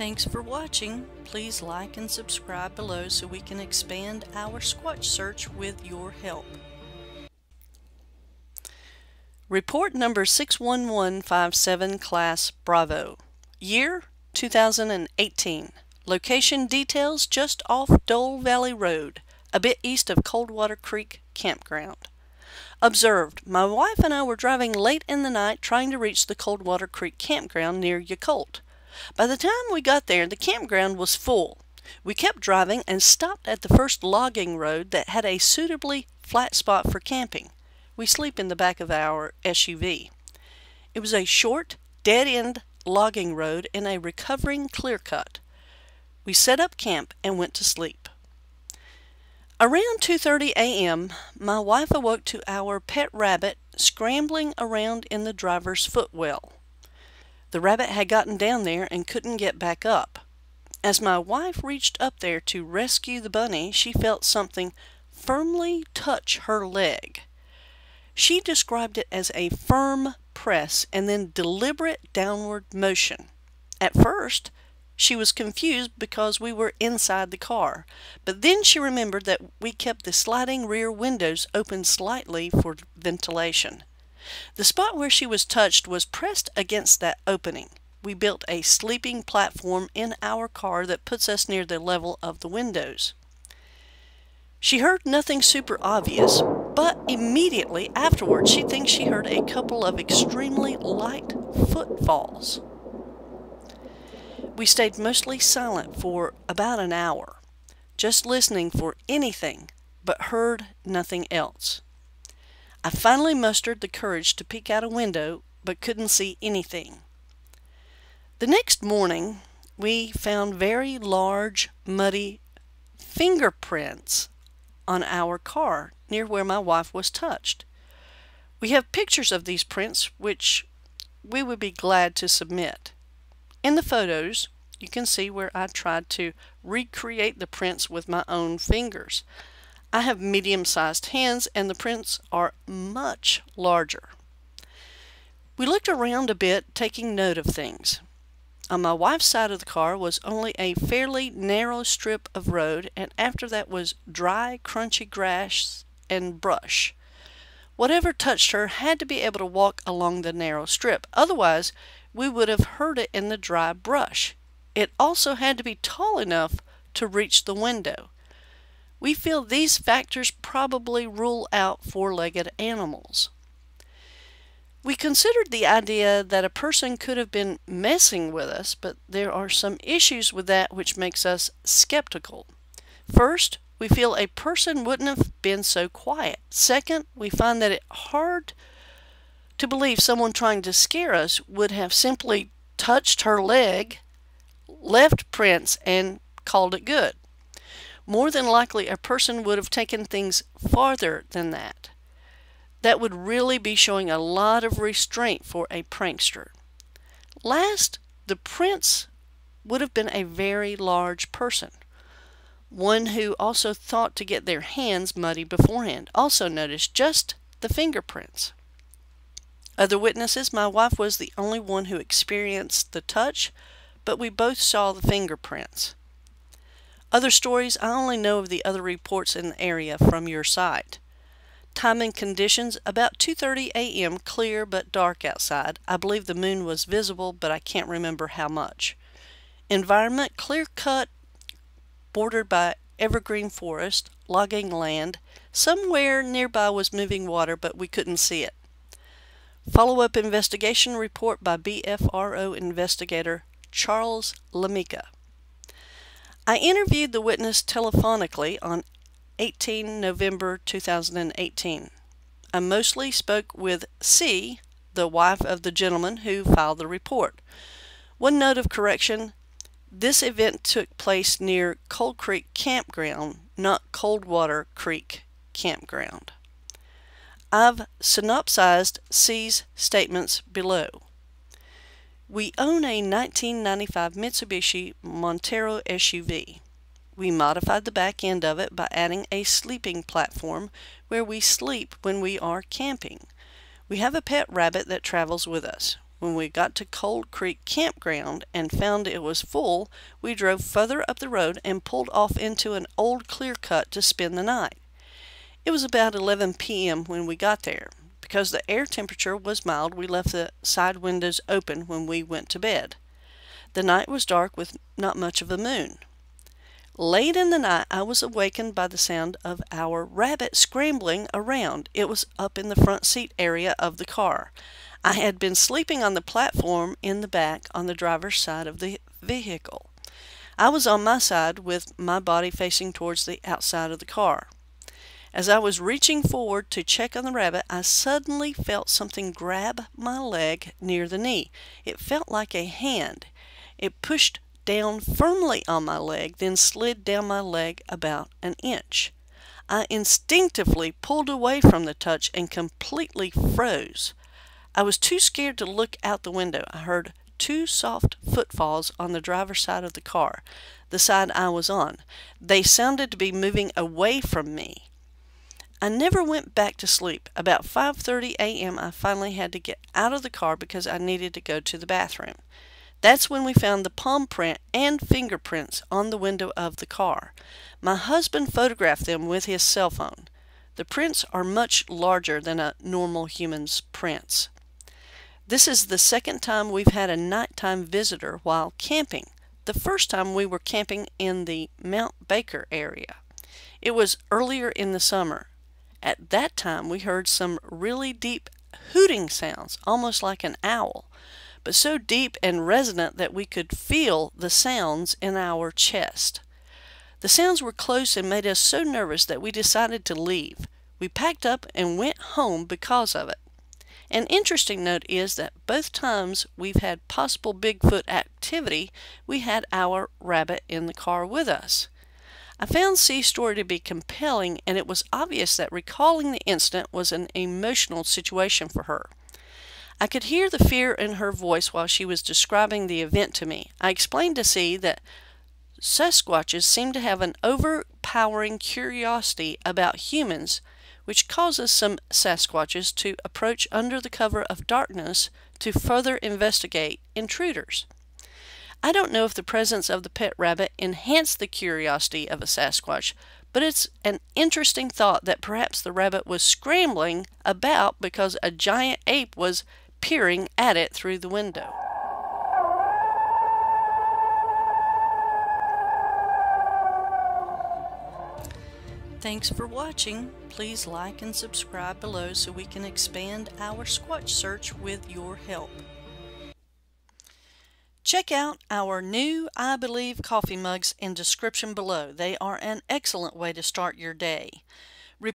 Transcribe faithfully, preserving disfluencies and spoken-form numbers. Thanks for watching. Please like and subscribe below so we can expand our Sasquatch search with your help. Report number six one one five seven, Class Bravo. Year two thousand eighteen. Location details just off Dole Valley Road, a bit east of Coldwater Creek Campground. Observed, my wife and I were driving late in the night trying to reach the Coldwater Creek Campground near Yacoult. By the time we got there, the campground was full. We kept driving and stopped at the first logging road that had a suitably flat spot for camping. We sleep in the back of our S U V. It was a short, dead-end logging road in a recovering clear-cut. We set up camp and went to sleep. Around two thirty a m, my wife awoke to our pet rabbit scrambling around in the driver's footwell. The rabbit had gotten down there and couldn't get back up. As my wife reached up there to rescue the bunny, she felt something firmly touch her leg. She described it as a firm press and then deliberate downward motion. At first, she was confused because we were inside the car, but then she remembered that we kept the sliding rear windows open slightly for ventilation. The spot where she was touched was pressed against that opening. We built a sleeping platform in our car that puts us near the level of the windows. She heard nothing super obvious, but immediately afterwards she thinks she heard a couple of extremely light footfalls. We stayed mostly silent for about an hour, just listening for anything, but heard nothing else. I finally mustered the courage to peek out a window, but couldn't see anything. The next morning, we found very large, muddy fingerprints on our car near where my wife was touched. We have pictures of these prints, which we would be glad to submit. In the photos, you can see where I tried to recreate the prints with my own fingers. I have medium-sized hands and the prints are much larger. We looked around a bit, taking note of things. On my wife's side of the car was only a fairly narrow strip of road, and after that was dry, crunchy grass and brush. Whatever touched her had to be able to walk along the narrow strip, otherwise we would have heard it in the dry brush. It also had to be tall enough to reach the window. We feel these factors probably rule out four-legged animals. We considered the idea that a person could have been messing with us, but there are some issues with that which makes us skeptical. First, we feel a person wouldn't have been so quiet. Second, we find that it's hard to believe someone trying to scare us would have simply touched her leg, left prints, and called it good. More than likely, a person would have taken things farther than that. That would really be showing a lot of restraint for a prankster. Last, the prince would have been a very large person, one who also thought to get their hands muddy beforehand. Also notice just the fingerprints. Other witnesses, my wife was the only one who experienced the touch, but we both saw the fingerprints. Other stories, I only know of the other reports in the area from your site. Time and conditions, about two thirty a m, clear but dark outside. I believe the moon was visible, but I can't remember how much. Environment, clear-cut, bordered by evergreen forest, logging land. Somewhere nearby was moving water, but we couldn't see it. Follow-up investigation report by B F R O investigator Charles Lameca. I interviewed the witness telephonically on eighteenth of November two thousand eighteen. I mostly spoke with C, the wife of the gentleman who filed the report. One note of correction, this event took place near Cold Creek Campground, not Coldwater Creek Campground. I've synopsized C's statements below. We own a nineteen ninety-five Mitsubishi Montero S U V. We modified the back end of it by adding a sleeping platform where we sleep when we are camping. We have a pet rabbit that travels with us. When we got to Cold Creek Campground and found it was full, we drove further up the road and pulled off into an old clear cut to spend the night. It was about eleven p m when we got there. Because the air temperature was mild, we left the side windows open when we went to bed. The night was dark with not much of a moon. Late in the night, I was awakened by the sound of our rabbit scrambling around. It was up in the front seat area of the car. I had been sleeping on the platform in the back on the driver's side of the vehicle. I was on my side with my body facing towards the outside of the car. As I was reaching forward to check on the rabbit, I suddenly felt something grab my leg near the knee. It felt like a hand. It pushed down firmly on my leg, then slid down my leg about an inch. I instinctively pulled away from the touch and completely froze. I was too scared to look out the window. I heard two soft footfalls on the driver's side of the car, the side I was on. They sounded to be moving away from me. I never went back to sleep. About five thirty a m I finally had to get out of the car because I needed to go to the bathroom. That's when we found the palm print and fingerprints on the window of the car. My husband photographed them with his cell phone. The prints are much larger than a normal human's prints. This is the second time we've had a nighttime visitor while camping. The first time we were camping in the Mount Baker area. It was earlier in the summer. At that time, we heard some really deep hooting sounds, almost like an owl, but so deep and resonant that we could feel the sounds in our chest. The sounds were close and made us so nervous that we decided to leave. We packed up and went home because of it. An interesting note is that both times we've had possible Bigfoot activity, we had our rabbit in the car with us. I found C's story to be compelling, and it was obvious that recalling the incident was an emotional situation for her. I could hear the fear in her voice while she was describing the event to me. I explained to C that Sasquatches seem to have an overpowering curiosity about humans, which causes some Sasquatches to approach under the cover of darkness to further investigate intruders. I don't know if the presence of the pet rabbit enhanced the curiosity of a Sasquatch, but it's an interesting thought that perhaps the rabbit was scrambling about because a giant ape was peering at it through the window. Thanks for watching. Please like and subscribe below so we can expand our Squatch search with your help. Check out our new I Believe coffee mugs in description below. They are an excellent way to start your day.